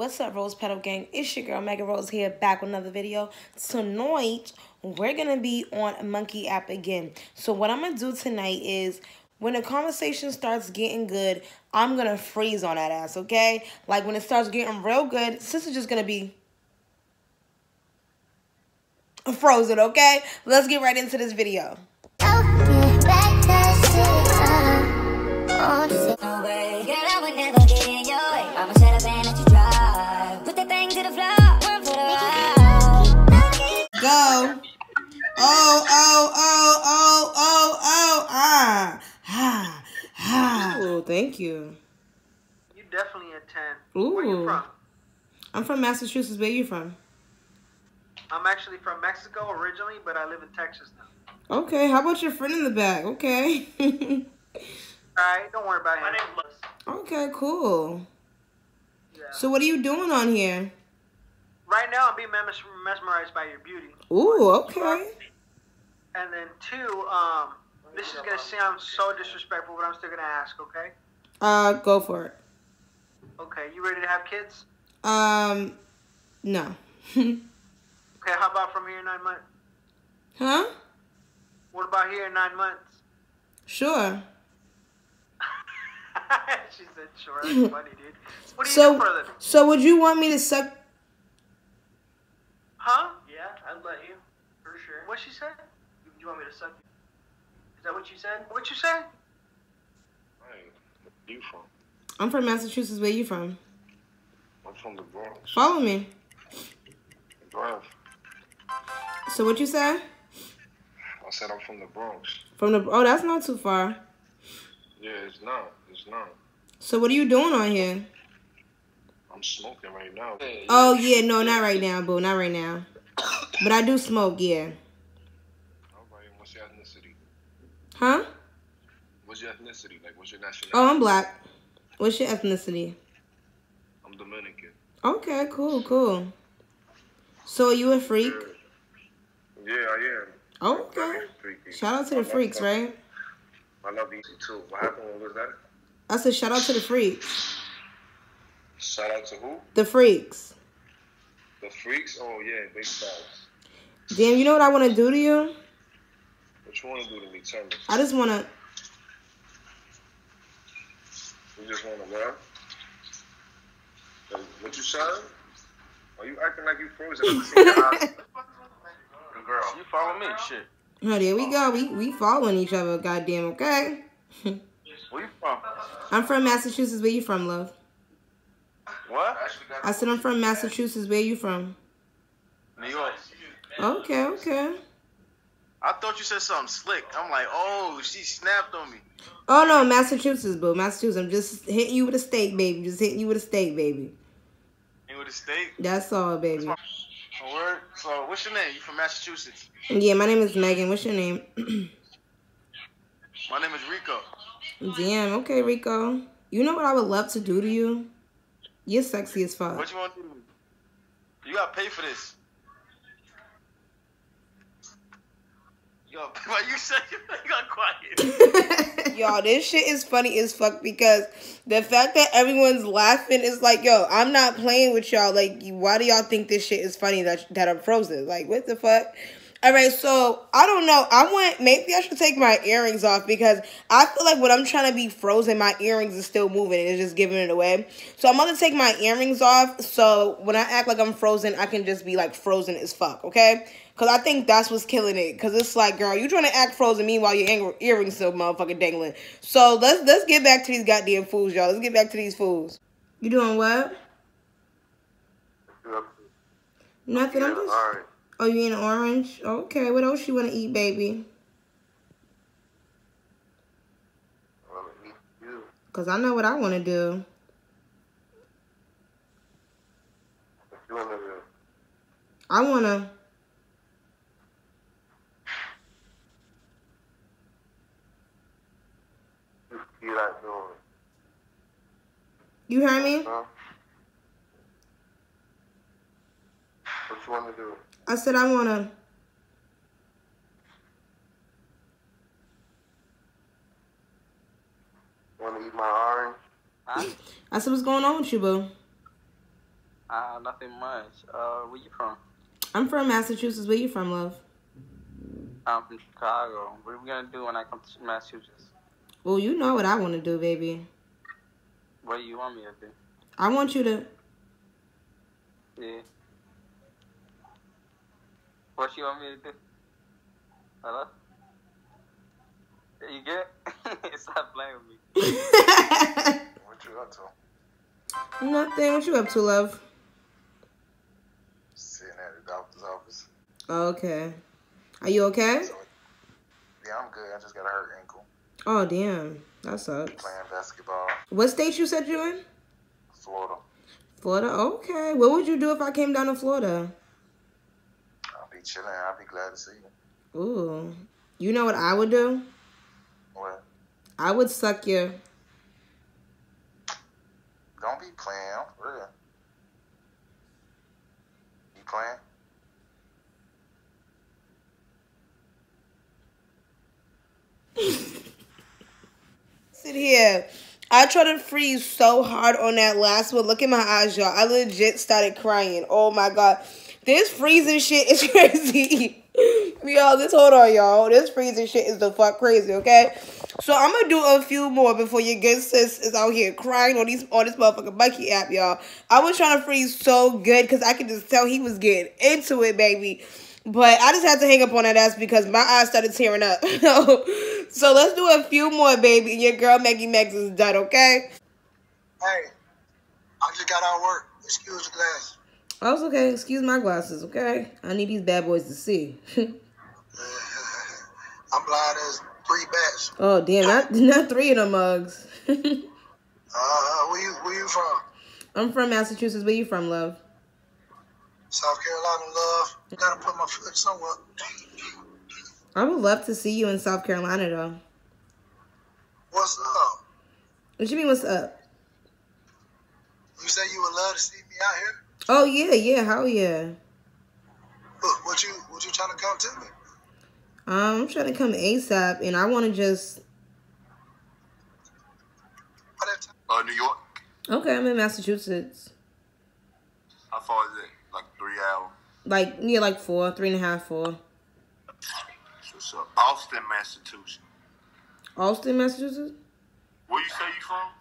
What's up, Rose Petal Gang? It's your girl Mega Rose here, back with another video. Tonight we're gonna be on Monkey App again. So what I'm gonna do tonight is, when a conversation starts getting good, I'm gonna freeze on that ass, okay? Like when it starts getting real good, sis is just gonna be frozen, okay? Let's get right into this video. Go. Oh, thank you. You definitely a 10. Ooh. Where you from? I'm from Massachusetts. Where you from? I'm actually from Mexico originally, but I live in Texas now. Okay, how about your friend in the back? Okay. All right, don't worry about him. My name's Lewis. Okay, cool. Yeah. So what are you doing on here? Right now, I'm being mesmerized by your beauty. Ooh, okay. And then two, this is going to sound so disrespectful, but I'm still going to ask, okay? Go for it. Okay, you ready to have kids? No. Okay, how about from here in 9 months? Huh? What about here in 9 months? Sure. She said sure. That's funny, dude. What do you do for a living? So would you want me to suck... Huh? Yeah, I'd let you, for sure. What she said? You want me to suck you? Is that what you said? What you said? Hey, where you from? I'm from Massachusetts. Where you from? I'm from the Bronx. Follow me. Drive. So what you said? I said I'm from the Bronx. From the oh, that's not too far. Yeah, it's not. It's not. So what are you doing on here? I'm smoking right now. Oh, yeah, no, not right now, boo. Not right now. But I do smoke, yeah. Alright, what's your ethnicity? Huh? What's your ethnicity? Like, what's your nationality? Oh, I'm black. What's your ethnicity? I'm Dominican. Okay, cool, cool. So, are you a freak? Yeah, I am. Okay. Shout out to the freaks, right? I love you too. What happened? What was that? I said, shout out to the freaks. Shout out to who? The freaks. The freaks? Oh, yeah, big facts. Damn, you know what I want to do to you? What you want to do to me? Tell me. I just want to... You just want to what? What you said? Are you acting like you frozen? Girl, you follow me, shit. Oh, there we go. We following each other, goddamn, okay? Where you from? I'm from Massachusetts. Where you from, love? What? I said I'm from Massachusetts. Where you from? New York. Okay, okay. I thought you said something slick. I'm like, oh, she snapped on me. Oh, no, Massachusetts, boo. Massachusetts. I'm just hitting you with a steak, baby. Just hitting you with a steak, baby. You with a steak? That's all, baby. A word? So, what's your name? You from Massachusetts? Yeah, my name is Megan. What's your name? My name is Rico. Damn, okay, Rico. You know what I would love to do to you? You're sexy as fuck. What you want to do? You gotta pay for this. Yo, why you said you got quiet? Y'all, this shit is funny as fuck because the fact that everyone's laughing is like, yo, I'm not playing with y'all. Like, why do y'all think this shit is funny that I'm frozen? Like, what the fuck? All right, so I don't know. Maybe I should take my earrings off because I feel like when I'm trying to be frozen, my earrings are still moving and it's just giving it away. So I'm going to take my earrings off so when I act like I'm frozen, I can just be like frozen as fuck, okay? Because I think that's what's killing it. Because it's like, girl, you're trying to act frozen meanwhile your earrings still motherfucking dangling. So let's get back to these goddamn fools, y'all. Let's get back to these fools. You doing what? Nothing. I'm just... All right. Oh, you eating orange? Okay, what else you want to eat, baby? I want to eat you. Because I know what I want to do. What you want to do? I want to... You like doing. You heard me? Huh? What you want to do? I said I want to. Want to eat my orange? Huh? I said, what's going on with you, boo? Nothing much. Where you from? I'm from Massachusetts. Where you from, love? I'm from Chicago. What are we gonna do when I come to Massachusetts? Well, you know what I want to do, baby. What do you want me to do? I want you to... Yeah. What you want me to do? Hello? You get it? Stop playing with me. What you up to? Nothing. What you up to, love? Sitting at the doctor's office. Okay. Are you okay? So, yeah, I'm good. I just got a hurt ankle. Oh, damn. That sucks. Playing basketball. What state you said you in? Florida. Florida? Okay. What would you do if I came down to Florida? I'll be chilling. I'll be glad to see you. Ooh. You know what I would do? What? I would suck you. Don't be playing. I'm for real. You playing? Sit here. I tried to freeze so hard on that last one. Look at my eyes, y'all. I legit started crying. Oh my god, this freezing shit is crazy. Y'all, just hold on, y'all. This freezing shit is the fuck crazy. Okay, so I'm gonna do a few more before your good sis is out here crying on this motherfucking Monkey app, y'all. I was trying to freeze so good because I could just tell he was getting into it, baby. But I just had to hang up on that ass because my eyes started tearing up. So let's do a few more, baby. And your girl, Maggie Megs, is done, okay? Hey, I just got out of work. Excuse the glasses. Oh, it's okay. Excuse my glasses, okay? I need these bad boys to see. I'm blind as three bats. Oh, damn. Not three of them mugs. Where you from? I'm from Massachusetts. Where you from, love? South Carolina, love. Gotta put my foot somewhere. I would love to see you in South Carolina, though. What's up? What you mean, what's up? You say you would love to see me out here? Oh, yeah, hell yeah. Look, what you trying to come to me? I'm trying to come ASAP, and I want to just... New York. Okay, I'm in Massachusetts. How far is it? Like 3 hours? Like, yeah, like 3.5, 4. What's up? Austin, Massachusetts. Austin, Massachusetts? Where you say you from?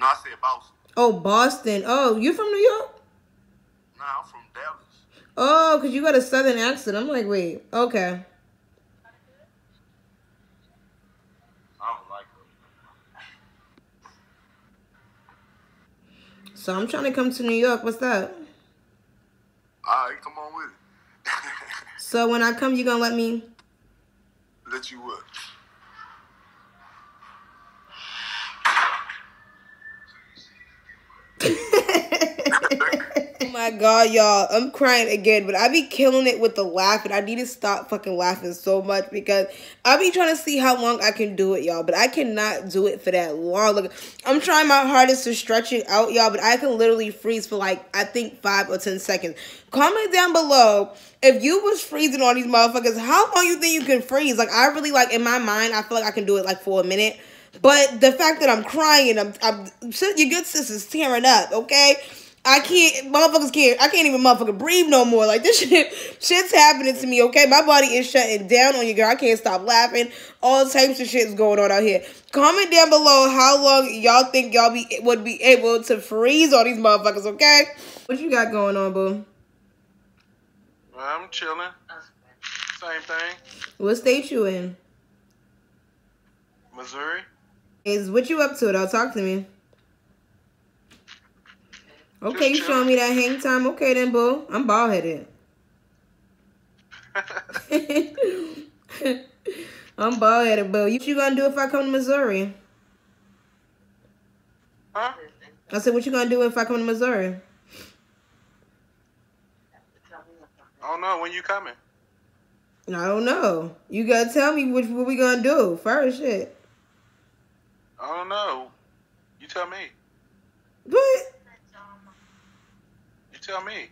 No, I said Boston. Oh, Boston. Oh, you from New York? Nah, I'm from Dallas. Oh, because you got a southern accent. I'm like, wait, okay. I don't like it. So I'm trying to come to New York. What's that? All right, come on with it. So when I come, you gonna let me? Let you what? Oh my god, y'all, I'm crying again, but I be killing it with the laugh, and I need to stop fucking laughing so much because I be trying to see how long I can do it, y'all, but I cannot do it for that long. Look, I'm trying my hardest to stretch it out, y'all, but I can literally freeze for like, I think 5 or 10 seconds. Comment down below if you was freezing on these motherfuckers, how long you think you can freeze? Like, I really, like, in my mind, I feel like I can do it like for a minute, but the fact that I'm crying, your good sister's tearing up, okay? I can't, motherfuckers can't, I can't even motherfucking breathe no more. Like, this shit's happening to me, okay? My body is shutting down on you, girl. I can't stop laughing. All types of shit's going on out here. Comment down below how long y'all think y'all would be able to freeze all these motherfuckers, okay? What you got going on, boo? Well, I'm chilling. Same thing. What state you in? Missouri. Is what you up to, though? Talk to me. Okay, you showing me that hang time. Okay then, boo. I'm bald-headed. I'm bald-headed, boo. What you gonna do if I come to Missouri? Huh? I said, what you gonna do if I come to Missouri? I don't know. When you coming? I don't know. You gotta tell me what we gonna do first, shit. I don't know. You tell me. What? Tell me.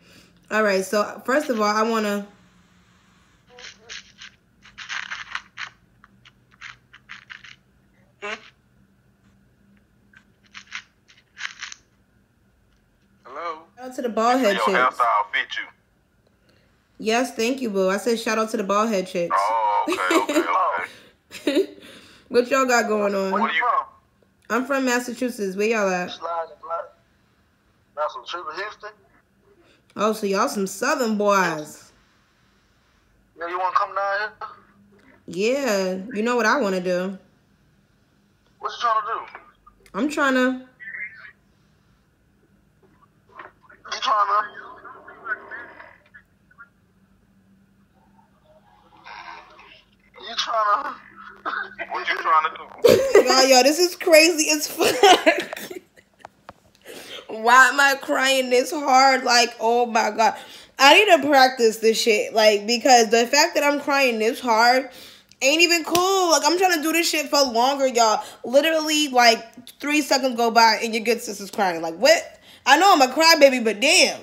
All right, so first of all, I want to... Hello? Shout out to the the bald head chicks. Your hairstyle fit you. Yes, thank you, boo. I said shout out to the bald head chicks. Oh, okay, okay. What y'all got going on? Where you from? I'm from Massachusetts. Where y'all at? Massachusetts, Houston. Oh, so y'all some Southern boys. Yeah, you want to come down here? Yeah, you know what I want to do. What you trying to do? I'm trying to... You trying to... You trying to... What you trying to do? Yo, this is crazy as fuck. Why am I crying this hard? Like, oh my God. I need to practice this shit. Like, because the fact that I'm crying this hard ain't even cool. Like, I'm trying to do this shit for longer, y'all. Literally, like, 3 seconds go by and your good sister's crying. Like, what? I know I'm a crybaby, but damn.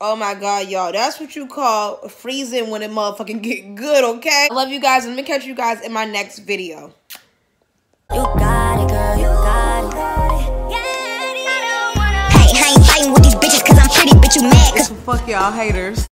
Oh my God, y'all. That's what you call freezing when it motherfucking get good, okay? I love you guys, and let me catch you guys in my next video. You got it, girl. You got it. Hey, I ain't fighting with these bitches because I'm pretty, bitch, you mad. Fuck y'all haters.